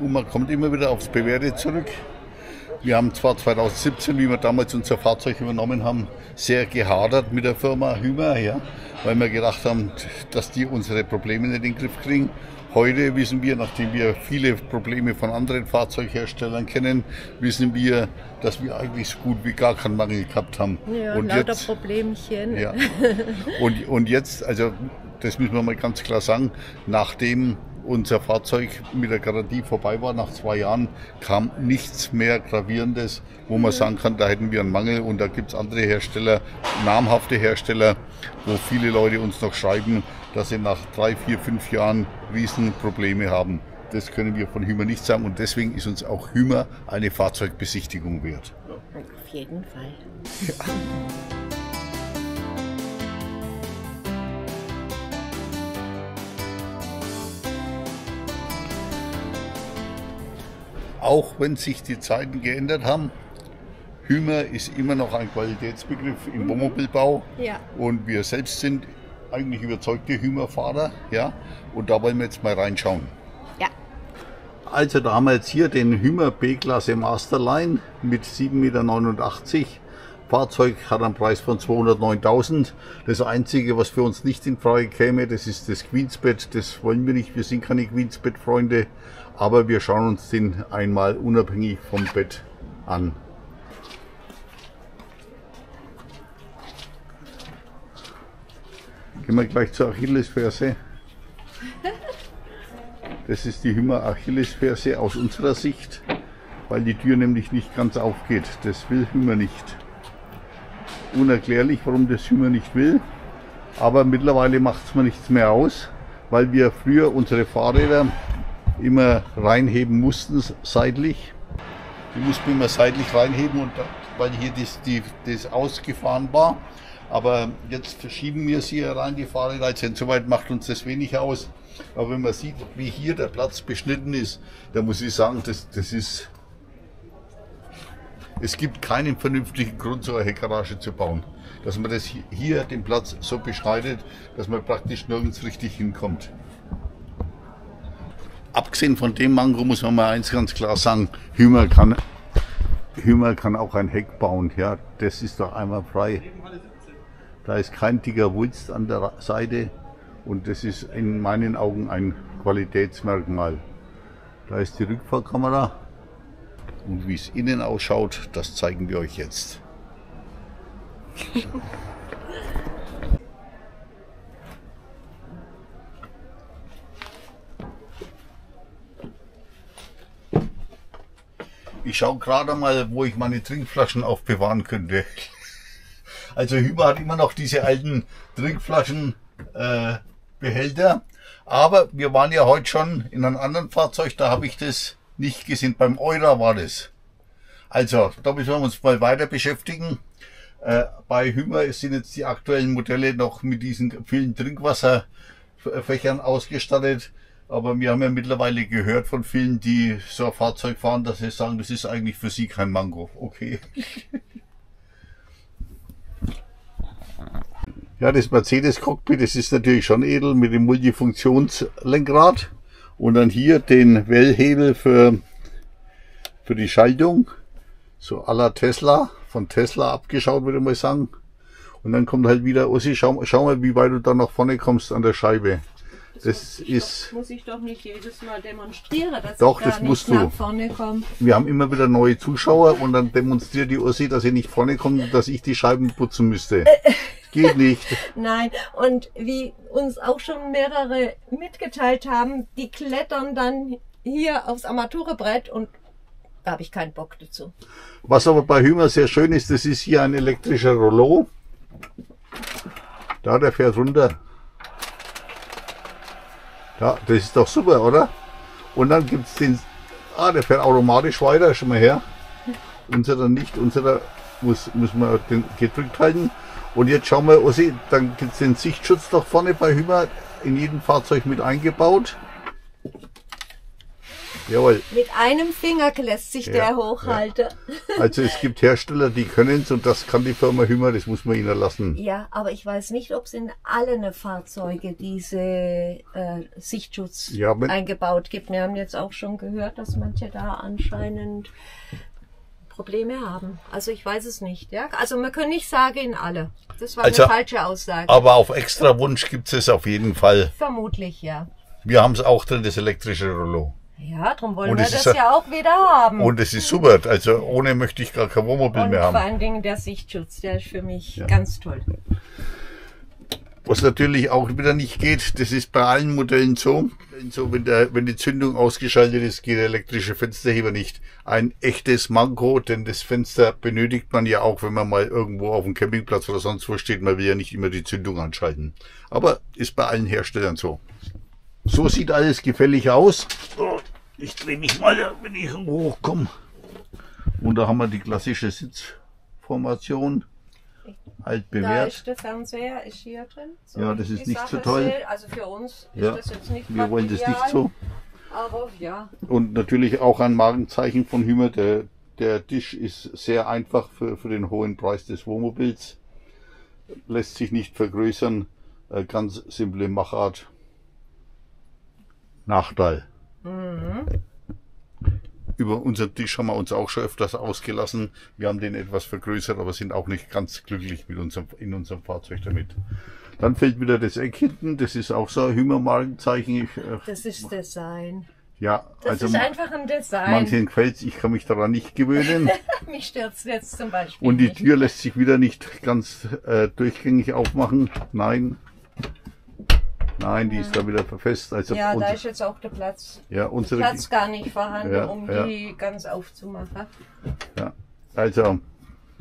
Und man kommt immer wieder aufs Bewährte zurück. Wir haben zwar 2017, wie wir damals unser Fahrzeug übernommen haben, sehr gehadert mit der Firma Hymer, ja, weil wir gedacht haben, dass die unsere Probleme nicht in den Griff kriegen. Heute wissen wir, nachdem wir viele Probleme von anderen Fahrzeugherstellern kennen, wissen wir, dass wir eigentlich so gut wie gar keinen Mangel gehabt haben. Ja, und lauter jetzt, Problemchen. Ja. Und jetzt, also das müssen wir mal ganz klar sagen, nachdem unser Fahrzeug mit der Garantie vorbei war, nach 2 Jahren kam nichts mehr Gravierendes, wo man sagen kann, da hätten wir einen Mangel. Und da gibt es andere Hersteller, namhafte Hersteller, wo viele Leute uns noch schreiben, dass sie nach 3, 4, 5 Jahren Riesenprobleme haben. Das können wir von Hymer nicht sagen und deswegen ist uns auch Hymer eine Fahrzeugbesichtigung wert. Auf jeden Fall. Ja. Auch wenn sich die Zeiten geändert haben, Hymer ist immer noch ein Qualitätsbegriff im Wohnmobilbau. Ja. Und wir selbst sind eigentlich überzeugte Hymer-Fahrer. Ja? Und da wollen wir jetzt mal reinschauen. Ja. Also da haben wir jetzt hier den Hymer B-Klasse Masterline mit 7,89 Meter. Fahrzeug hat einen Preis von 209.000. Das Einzige, was für uns nicht in Frage käme, das ist das Queensbett. Das wollen wir nicht. Wir sind keine Queensbett-Freunde. Aber wir schauen uns den einmal unabhängig vom Bett an. Gehen wir gleich zur Achillesferse. Das ist die Hymer Achillesferse aus unserer Sicht, weil die Tür nämlich nicht ganz aufgeht. Das will Hymer nicht. Unerklärlich, warum das Hymer nicht will. Aber mittlerweile macht es mir nichts mehr aus, weil wir früher unsere Fahrräder immer reinheben mussten, seitlich. Die mussten immer seitlich reinheben, und weil hier das ausgefahren war. Aber jetzt verschieben wir sie rein, die Fahrräder. Insoweit macht uns das wenig aus. Aber wenn man sieht, wie hier der Platz beschnitten ist, dann muss ich sagen, das ist... Es gibt keinen vernünftigen Grund, so eine Heckgarage zu bauen. Dass man das hier den Platz so beschneidet, dass man praktisch nirgends richtig hinkommt. Abgesehen von dem Manko muss man mal eins ganz klar sagen, Hymer kann auch ein Heck bauen, ja, das ist doch einmal frei. Da ist kein dicker Wulst an der Seite und das ist in meinen Augen ein Qualitätsmerkmal. Da ist die Rückfahrkamera und wie es innen ausschaut, das zeigen wir euch jetzt. Ich schaue gerade mal, wo ich meine Trinkflaschen aufbewahren könnte. Also Hymer hat immer noch diese alten Trinkflaschenbehälter. Aber wir waren ja heute schon in einem anderen Fahrzeug, da habe ich das nicht gesehen. Beim Eurer war das. Also, da müssen wir uns mal weiter beschäftigen. Bei Hymer sind jetzt die aktuellen Modelle noch mit diesen vielen Trinkwasserfächern ausgestattet. Aber wir haben ja mittlerweile gehört von vielen, die so ein Fahrzeug fahren, dass sie sagen, das ist eigentlich für sie kein Manko. Okay. Ja, das Mercedes-Cockpit, das ist natürlich schon edel mit dem Multifunktionslenkrad. Und dann hier den Wellhebel für die Schaltung. So à la Tesla, von Tesla abgeschaut, würde ich mal sagen. Und dann kommt halt wieder, Ossi, schau mal, wie weit du da nach vorne kommst an der Scheibe. Das muss ich doch nicht jedes Mal demonstrieren, dass doch, ich da das nicht musst du. Vorne komme. Wir haben immer wieder neue Zuschauer und dann demonstriert die Ursi, dass sie nicht vorne kommt und dass ich die Scheiben putzen müsste. Geht nicht. Nein, und wie uns auch schon mehrere mitgeteilt haben, die klettern dann hier aufs Armaturebrett und da habe ich keinen Bock dazu. Was aber bei Hymer sehr schön ist, das ist hier ein elektrischer Rollo. Da, der fährt runter. Ja, das ist doch super, oder? Und dann gibt es den... Ah, der fährt automatisch weiter, schon mal her. Unserer nicht, unserer muss man den gedrückt halten. Und jetzt schauen wir, Ossi, dann gibt es den Sichtschutz noch vorne bei Hymer, in jedem Fahrzeug mit eingebaut. Jawohl. Mit einem Finger lässt sich der hochhalten. Ja. Also es gibt Hersteller, die können es, und das kann die Firma Hymer, das muss man ihnen lassen. Ja, aber ich weiß nicht, ob es in allen Fahrzeugen diese Sichtschutz eingebaut gibt. Wir haben jetzt auch schon gehört, dass manche da anscheinend Probleme haben. Also ich weiß es nicht. Ja? Also man kann nicht sagen in alle. Das war also eine falsche Aussage. Aber auf extra Wunsch gibt es es auf jeden Fall. Vermutlich, ja. Wir haben es auch drin, das elektrische Rollo. Ja, darum wollen wir das ja auch wieder haben. Und es ist super. Also ohne möchte ich gar kein Wohnmobil mehr haben. Vor allen Dingen der Sichtschutz, der ist für mich ganz toll. Was natürlich auch wieder nicht geht, das ist bei allen Modellen so. Wenn die Zündung ausgeschaltet ist, geht der elektrische Fensterheber nicht. Ein echtes Manko, denn das Fenster benötigt man ja auch, wenn man mal irgendwo auf dem Campingplatz oder sonst wo steht. Man will ja nicht immer die Zündung anschalten. Aber ist bei allen Herstellern so. So sieht alles gefällig aus. Oh, ich drehe mich mal, wenn ich hochkomme. Und da haben wir die klassische Sitzformation. Halt bewährt. Da ist der Fernseher ist hier drin. So ja, das ist nicht Sache so toll. Also für uns ist das jetzt nicht wir wollen das nicht so. Aber ja. Und natürlich auch ein Markenzeichen von Hymer. Der Tisch ist sehr einfach für den hohen Preis des Wohnmobils. Lässt sich nicht vergrößern. Ganz simple Machart. Nachteil. Mhm. Über unseren Tisch haben wir uns auch schon öfters ausgelassen. Wir haben den etwas vergrößert, aber sind auch nicht ganz glücklich mit in unserem Fahrzeug damit. Dann fällt wieder das Eck hinten. Das ist auch so ein Hymer-Markenzeichen. Das ist Design. Ja, das ist einfach ein Design. Manchen gefällt es, ich kann mich daran nicht gewöhnen. Mich stört es jetzt zum Beispiel. Und die Tür lässt sich wieder nicht ganz durchgängig aufmachen. Nein. Nein, die ist da wieder verfest. Also ja, da ist jetzt auch der Platz. Ja, unser Platz gar nicht vorhanden, um die ganz aufzumachen. Ja, also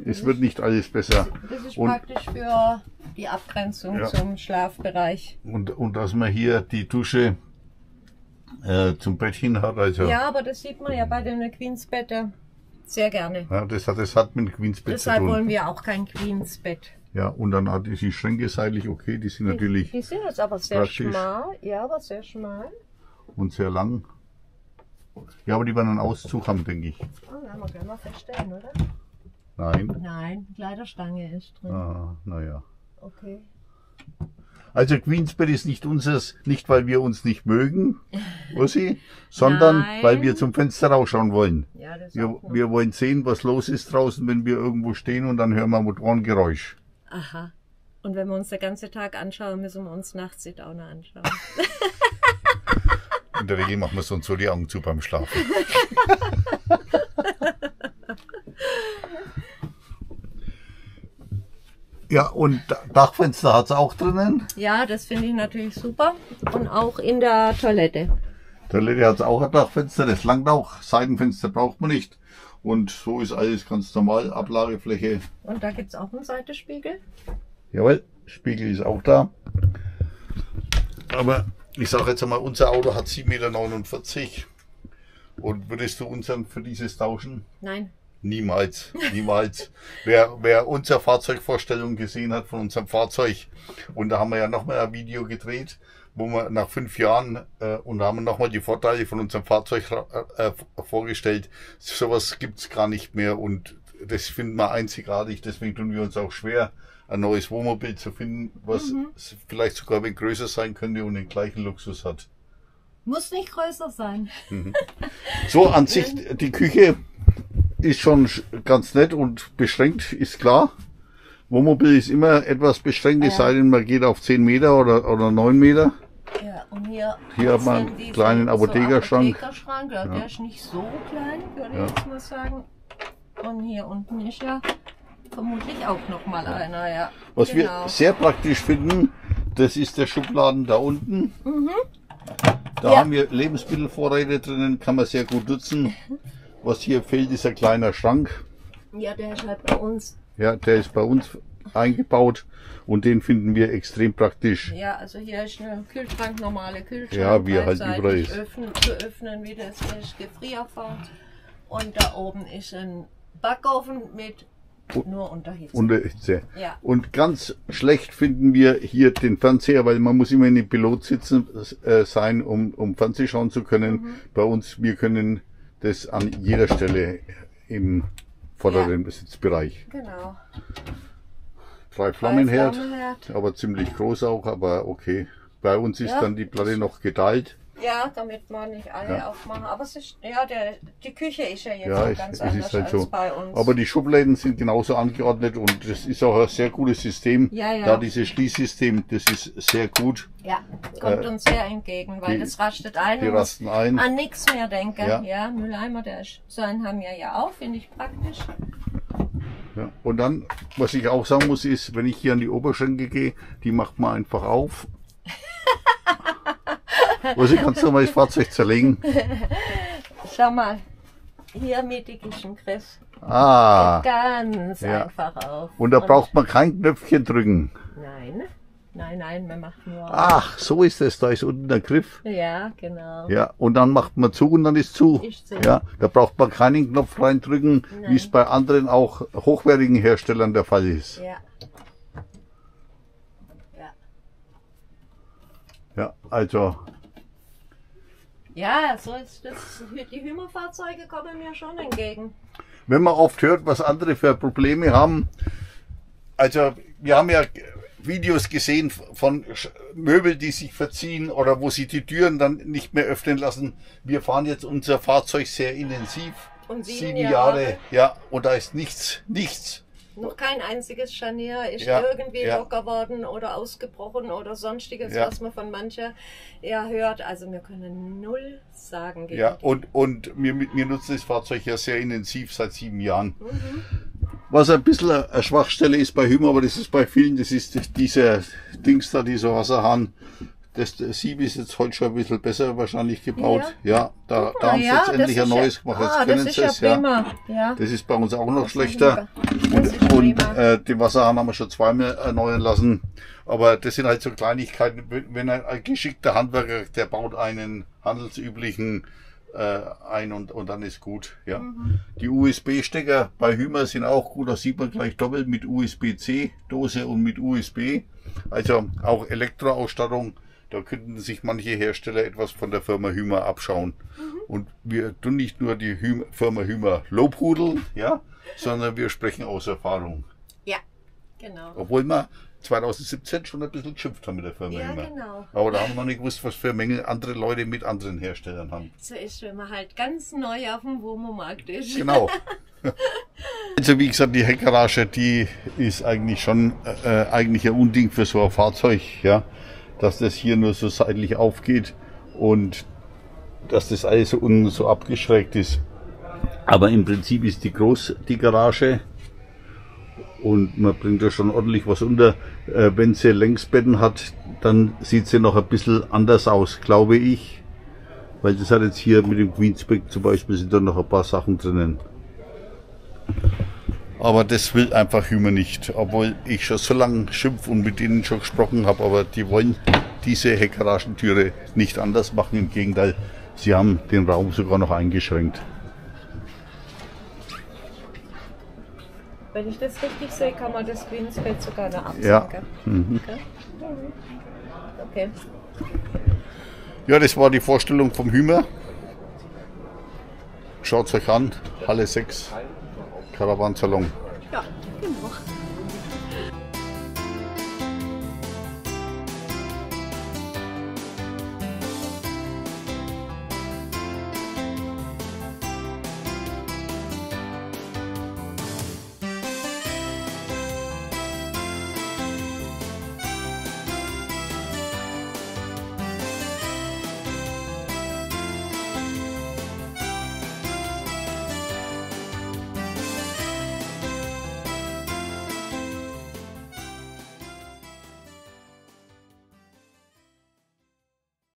es wird nicht alles besser. Das ist praktisch für die Abgrenzung zum Schlafbereich. Und dass man hier die Dusche zum Bett hin hat. Also ja, aber das sieht man ja bei den Queensbetten sehr gerne. Ja, das hat mit Queensbett zu tun. Deshalb wollen wir auch kein Queensbett. Ja, und dann hat die Schränke seitlich, okay, die sind natürlich. Die sind jetzt aber sehr schmal, ja, aber sehr schmal. Und sehr lang. Ja, aber die werden einen Auszug haben, denke ich. Oh, na, man kann mal feststellen, oder? Nein. Nein, Kleiderstange ist drin. Ah, naja. Okay. Also Queensbett ist nicht unseres, nicht weil wir uns nicht mögen, Ossi, sondern weil wir zum Fenster rausschauen wollen. Ja, das wir wollen sehen, was los ist draußen, wenn wir irgendwo stehen, und dann hören wir Motorengeräusch. Aha. Und wenn wir uns den ganzen Tag anschauen, müssen wir uns nachts auch noch anschauen. In der Regel machen wir uns so die Augen zu beim Schlafen. Ja, und Dachfenster hat es auch drinnen. Ja, das finde ich natürlich super. Und auch in der Toilette. Toilette hat es auch ein Dachfenster, das langt auch. Seitenfenster braucht man nicht. Und so ist alles ganz normal, Ablagefläche. Und da gibt es auch einen Seitenspiegel? Jawohl, Spiegel ist auch da. Aber ich sage jetzt einmal, unser Auto hat 7,49 Meter. Und würdest du unseren für dieses tauschen? Nein. Niemals, niemals. Wer unsere Fahrzeugvorstellung gesehen hat von unserem Fahrzeug, und da haben wir ja nochmal ein Video gedreht, wo wir nach 5 Jahren und haben nochmal die Vorteile von unserem Fahrzeug vorgestellt. Sowas gibt es gar nicht mehr, und das finden wir einzigartig. Deswegen tun wir uns auch schwer, ein neues Wohnmobil zu finden, was vielleicht sogar ein wenig größer sein könnte und den gleichen Luxus hat. Muss nicht größer sein. So, an sich, die Küche ist schon ganz nett und beschränkt, ist klar. Wohnmobil ist immer etwas beschränkt, es sei denn, man geht auf 10 Meter oder 9 Meter. Ja, und hier hat man einen kleinen Apothekerschrank. Ja, der ist nicht so klein, würde ich jetzt mal sagen. Und hier unten ist ja vermutlich auch nochmal einer. Ja. Was wir sehr praktisch finden, das ist der Schubladen da unten. Da haben wir Lebensmittelvorräte drinnen, kann man sehr gut nutzen. Was hier fehlt, ist ein kleiner Schrank. Ja, der ist halt bei uns. Ja, der ist bei uns eingebaut, und den finden wir extrem praktisch. Ja, also hier ist ein Kühlschrank, normale Kühlschrank. Ja, wie er halt überall ist. Zu öffnen, wie das ist, Gefrierfach. Und da oben ist ein Backofen mit Nur unter Hitze. Unter Hitze. Ja. Und ganz schlecht finden wir hier den Fernseher, weil man muss immer in den Pilotsitzen sein, um Fernsehen schauen zu können. Mhm. Bei uns, wir können das an jeder Stelle im vorderen Sitzbereich. Genau. Drei Flammenherd, aber ziemlich groß auch, aber okay. Bei uns ist dann die Platte noch geteilt. Ja, damit man nicht alle aufmachen. Aber es ist, die Küche ist ja jetzt ganz anders halt als so. Bei uns. Aber die Schubladen sind genauso angeordnet und das ist auch ein sehr gutes System. Ja, ja. Da dieses Schließsystem, das ist sehr gut. Ja, kommt uns sehr entgegen, weil das rastet ein. Die rasten ein. An nichts mehr denken. Ja, ja, Mülleimer, der ist, so einen haben wir ja auch, finde ich praktisch. Ja. Und dann, was ich auch sagen muss, ist, wenn ich hier an die Oberschenkel gehe, die macht man einfach auf. Also kannst du mal das Fahrzeug zerlegen. Schau mal, hier mittig ist ein Griff. Ah. Ganz einfach auf. Und da braucht man kein Knöpfchen drücken. Nein, nein, nein, man macht nur auf. Ach, so ist es, da ist unten der Griff. Ja, genau. Ja, und dann macht man zu und dann ist zu. Ist zu. Ja, da braucht man keinen Knopf reindrücken, wie es bei anderen auch hochwertigen Herstellern der Fall ist. Ja. Ja, also. Ja, so ist das, die Hymer-Fahrzeuge kommen mir schon entgegen. Wenn man oft hört, was andere für Probleme haben, also wir haben ja Videos gesehen von Möbel, die sich verziehen oder wo sie die Türen dann nicht mehr öffnen lassen. Wir fahren jetzt unser Fahrzeug sehr intensiv, und 7 Jahre, ja, und da ist nichts, nichts. Noch kein einziges Scharnier ist irgendwie locker worden oder ausgebrochen oder sonstiges, was man von mancher hört. Also wir können null sagen. Gegen die. Und wir nutzen das Fahrzeug ja sehr intensiv seit 7 Jahren. Mhm. Was ein bisschen eine Schwachstelle ist bei Hymer, aber das ist bei vielen, das ist dieser Dings da, dieser Wasserhahn. Das Sieb ist jetzt heute schon ein bisschen besser wahrscheinlich gebaut. Ja, da haben sie jetzt endlich ein neues gemacht. Jetzt können sie es, Das ist bei uns auch noch schlechter. Und den Wasserhahn haben wir schon zweimal erneuern lassen. Aber das sind halt so Kleinigkeiten. Wenn ein geschickter Handwerker, der baut einen handelsüblichen ein und dann ist gut. Ja. Mhm. Die USB-Stecker bei Hymer sind auch gut. Da sieht man gleich doppelt mit USB-C-Dose und mit USB. Also auch Elektroausstattung. Da könnten sich manche Hersteller etwas von der Firma Hymer abschauen. Mhm. Und wir tun nicht nur die Firma Hymer lobhudeln, sondern wir sprechen aus Erfahrung. Ja, genau. Obwohl wir 2017 schon ein bisschen geschimpft haben mit der Firma Hymer. Genau. Aber da haben wir noch nicht gewusst, was für Mängel andere Leute mit anderen Herstellern haben. So ist, wenn man halt ganz neu auf dem Wohnmobil-Markt ist. Genau. Also wie gesagt, die Heckgarage, die ist eigentlich schon eigentlich ein Unding für so ein Fahrzeug, dass das hier nur so seitlich aufgeht und dass das alles so unten so abgeschrägt ist. Aber im Prinzip ist die groß, die Garage, und man bringt da schon ordentlich was unter. Wenn sie Längsbetten hat, dann sieht sie noch ein bisschen anders aus, glaube ich. Weil das hat jetzt hier mit dem Queensbett zum Beispiel, sind da noch ein paar Sachen drinnen. Aber das will einfach Hymer nicht, obwohl ich schon so lange schimpf und mit denen schon gesprochen habe, aber die wollen diese Heckgaragentüre nicht anders machen, im Gegenteil, sie haben den Raum sogar noch eingeschränkt. Wenn ich das richtig sehe, kann man das Queensbett sogar noch absenken. Ja. Mhm. Okay. Ja, das war die Vorstellung vom Hymer. Schaut es euch an, Halle 6. Caravan Salon.